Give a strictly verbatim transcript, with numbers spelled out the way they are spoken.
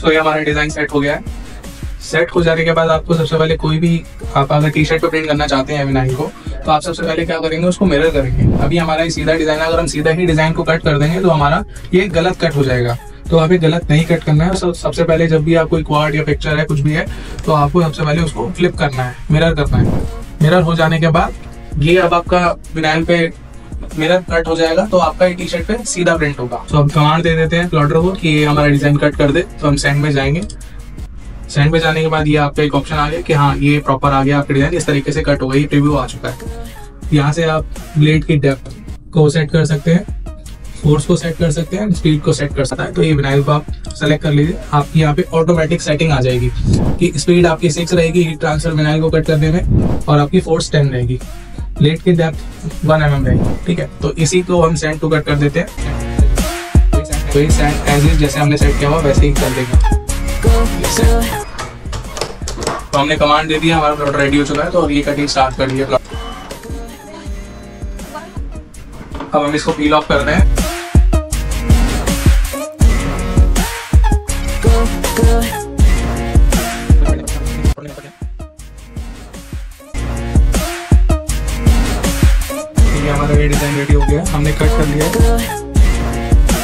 सो ये हमारा design set हो गया है। सेट हो जाने के बाद आपको सबसे पहले कोई भी आप अगर टी शर्ट पर प्रिंट करना चाहते हैं एम नाइन को, तो आप सबसे पहले क्या करेंगे उसको मिरर करेंगे। अभी हमारा ये सीधा डिज़ाइन है, अगर हम सीधा ही डिज़ाइन को कट कर देंगे तो हमारा ये गलत कट हो जाएगा। तो हमें गलत नहीं कट करना है। सब सबसे पहले जब भी आप कोई क्वाड या पिक्चर है कुछ भी है तो आपको सबसे पहले उसको फ्लिप करना है, मिरर करना है। मिरर हो जाने के बाद ये अब आपका विनाइल पे मिरर कट हो जाएगा तो आपका ये टी शर्ट पे सीधा प्रिंट होगा। तो हम कमांड दे देते हैं प्लॉटर को कि ये हमारा डिज़ाइन कट कर दे। तो हम सेंड में जाएंगे। सेंड में जाने के बाद ये आपका एक ऑप्शन आ गया कि हाँ ये प्रॉपर आ गया आपका डिज़ाइन, इस तरीके से कट हो गई। प्रीव्यू आ चुका है। यहाँ से आप ब्लेड की डेप्थ को सेट कर सकते हैं, फोर्स को सेट कर सकते हैं, स्पीड को सेट कर सकता है। तो ये विनाइल को आप सेलेक्ट कर लीजिए। आपकी यहाँ पे ऑटोमेटिक सेटिंग आ जाएगी कि स्पीड आपकी सिक्स रहेगी हीट ट्रांसफर विनाइल को कट करने में, और आपकी फोर्स टेन रहेगी, प्लेट की डेप्थ वन एम एम रहेगी। ठीक है, तो इसी को हम सेंड टू कट कर देते हैं। तो ये सेंड एज इज जैसे हमने सेट किया हुआ वैसे ही कर देंगे। तो हमने कमांड दे दिया, हमारा प्लॉट रेडी हो चुका है। तो ये कटिंग स्टार्ट कर दिया। अब हम इसको पील ऑफ कर रहे हैं। हमारा ये डिजाइन रेडी हो गया, हमने कट कर लिया।